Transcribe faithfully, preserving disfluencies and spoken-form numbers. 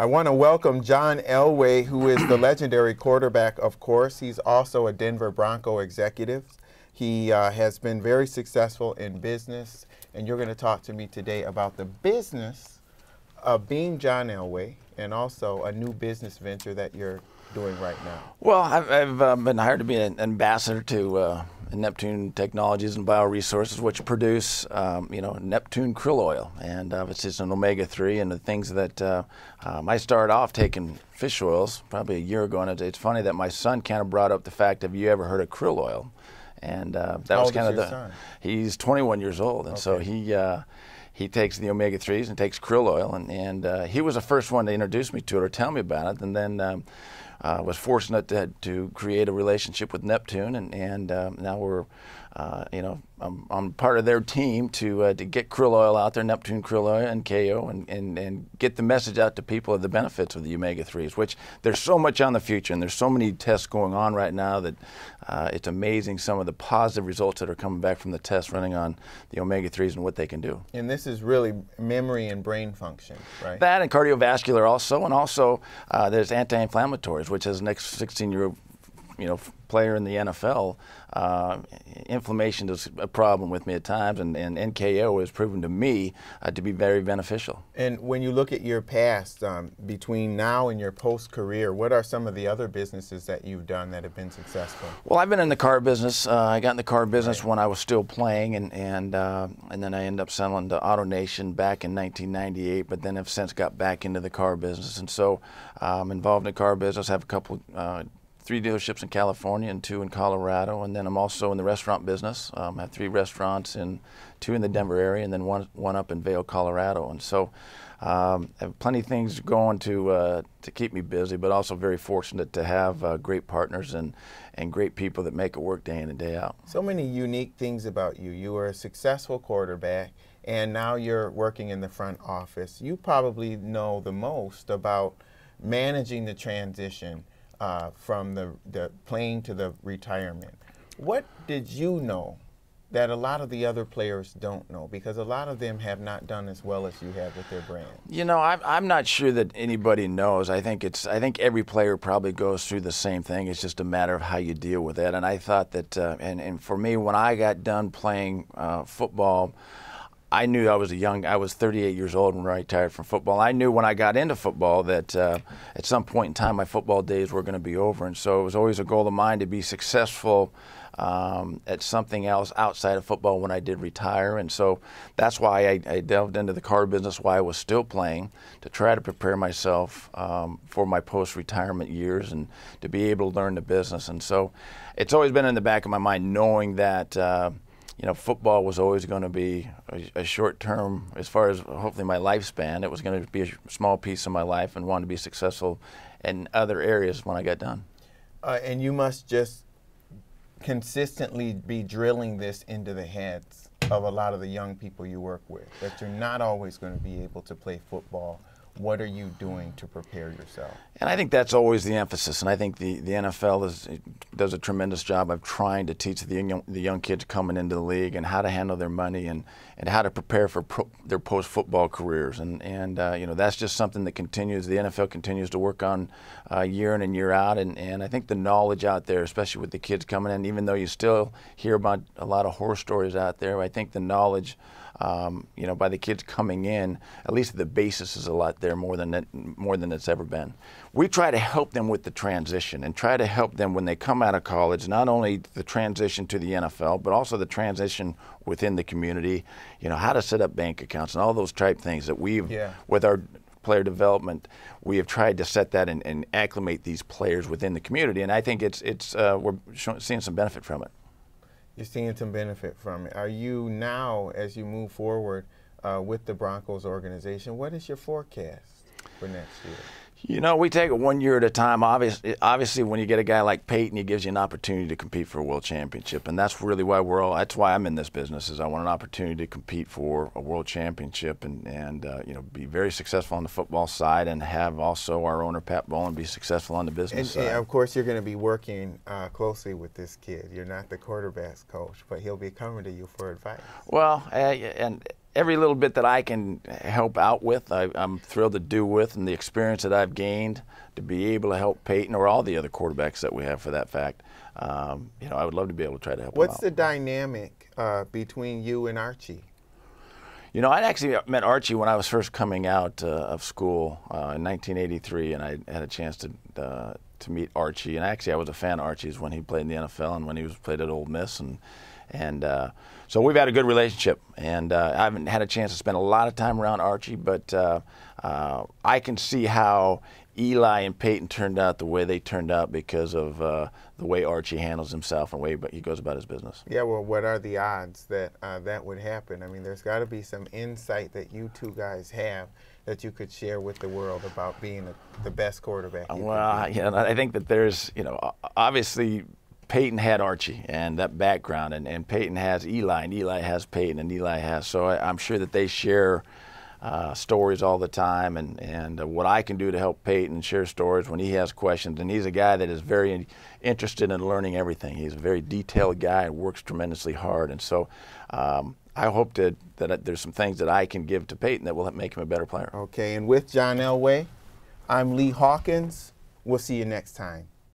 I want to welcome John Elway, who is the legendary quarterback, of course. He's also a Denver Bronco executive. He uh, has been very successful in business, and you're going to talk to me today about the business of being John Elway and also a new business venture that you're doing right now. Well, I've, I've uh, been hired to be an ambassador to uh, Neptune Technologies and Bioresources, which produce, um, you know, Neptune krill oil, and uh, it's just an omega three, and the things that uh, um, I started off taking fish oils probably a year ago, and it's funny that my son kind of brought up the fact, have you ever heard of krill oil? And uh, that How was kind of the, son? He's twenty-one years old, and okay. so he uh, he takes the omega threes and takes krill oil, and, and uh, he was the first one to introduce me to it or tell me about it, and then um, Uh, was fortunate to, to create a relationship with Neptune, and, and um, now we're, uh, you know, I'm, I'm part of their team to uh, to get krill oil out there, Neptune krill oil and K O, and, and, and get the message out to people of the benefits of the omega threes, which there's so much on the future, and there's so many tests going on right now that uh, it's amazing some of the positive results that are coming back from the tests running on the omega threes and what they can do. And this is really memory and brain function, right? That and cardiovascular also, and also uh, there's anti-inflammatories, which as next sixteen-year-old, you know, player in the N F L, uh, inflammation is a problem with me at times, and, and N K O has proven to me uh, to be very beneficial. And when you look at your past, um, between now and your post-career, what are some of the other businesses that you've done that have been successful? Well, I've been in the car business. Uh, I got in the car business right. when I was still playing, and and, uh, and then I ended up selling to Auto Nation back in nineteen ninety-eight, but then have since got back into the car business. And so I'm um, involved in the car business. I have a couple uh, three dealerships in California and two in Colorado, and then I'm also in the restaurant business. Um, I have three restaurants and two in the Denver area, and then one one up in Vail, Colorado. And so um, I have plenty of things going to uh, to keep me busy, but also very fortunate to have uh, great partners and and great people that make it work day in and day out. So many unique things about you. You were a successful quarterback, and now you're working in the front office. You probably know the most about managing the transition Uh, from the, the playing to the retirement. What did you know that a lot of the other players don't know? Because a lot of them have not done as well as you have with their brand. You know, I'm, I'm not sure that anybody knows. I think it's, I think every player probably goes through the same thing. It's just a matter of how you deal with it. And I thought that, uh, and, and for me, when I got done playing uh, football, I knew I was a young, I was thirty-eight years old when I retired from football. I knew when I got into football that uh, at some point in time my football days were going to be over, and so it was always a goal of mine to be successful um, at something else outside of football when I did retire. And so that's why I, I delved into the car business while I was still playing, to try to prepare myself um, for my post-retirement years and to be able to learn the business. And so it's always been in the back of my mind, knowing that uh, you know, football was always going to be a, a short term, as far as hopefully my lifespan. It was going to be a small piece of my life, and wanted to be successful in other areas when I got done. Uh, and you must just consistently be drilling this into the heads of a lot of the young people you work with, that you're not always going to be able to play football. What are you doing to prepare yourself? And I think that's always the emphasis, and I think the, the N F L is, does a tremendous job of trying to teach the young, the young kids coming into the league and how to handle their money, and, and how to prepare for pro, their post-football careers. And, and uh, you know, that's just something that continues, the N F L continues to work on uh, year in and year out, and, and I think the knowledge out there, especially with the kids coming in, even though you still hear about a lot of horror stories out there, I think the knowledge Um, you know, by the kids coming in, at least the basis is a lot there, more than it, more than it's ever been. We try to help them with the transition, and try to help them when they come out of college, not only the transition to the N F L, but also the transition within the community, you know, how to set up bank accounts and all those type things that we've, yeah. with our player development, we have tried to set that and, and acclimate these players within the community, and I think it's, it's uh, we're seeing some benefit from it. You're seeing some benefit from it. Are you now, as you move forward uh, with the Broncos organization, what is your forecast for next year? You know, we take it one year at a time. Obviously, obviously, when you get a guy like Peyton, he gives you an opportunity to compete for a world championship, and that's really why we're all. That's why I'm in this business, is I want an opportunity to compete for a world championship, and and uh, you know, be very successful on the football side, and have also our owner Pat Bowen be successful on the business and, side. And of course, you're going to be working uh, closely with this kid. You're not the quarterback's coach, but he'll be coming to you for advice. Well, uh, and. every little bit that I can help out with, I, I'm thrilled to do with, and the experience that I've gained to be able to help Peyton or all the other quarterbacks that we have, for that fact, um, you know, I would love to be able to try to help them out. What's the dynamic uh, between you and Archie? You know, I actually met Archie when I was first coming out uh, of school uh, in nineteen eighty-three, and I had a chance to uh, to meet Archie. And actually, I was a fan of Archie's when he played in the N F L and when he was played at Ole Miss, and and uh, so we've had a good relationship. And uh, I haven't had a chance to spend a lot of time around Archie, but uh, uh, I can see how Eli and Peyton turned out the way they turned out because of uh, the way Archie handles himself and the way he goes about his business. Yeah, well, what are the odds that uh, that would happen? I mean, there's got to be some insight that you two guys have that you could share with the world about being a, the best quarterback. Well, yeah, you know, I think that there's, you know, obviously Peyton had Archie and that background, and, and Peyton has Eli, and Eli has Peyton, and Eli has, so I, I'm sure that they share Uh, stories all the time, and and uh, what I can do to help Peyton share stories when he has questions. And he's a guy that is very interested in learning everything. He's a very detailed guy and works tremendously hard. And so um, I hope that, that there's some things that I can give to Peyton that will make him a better player. Okay, and with John Elway, I'm Lee Hawkins. We'll see you next time.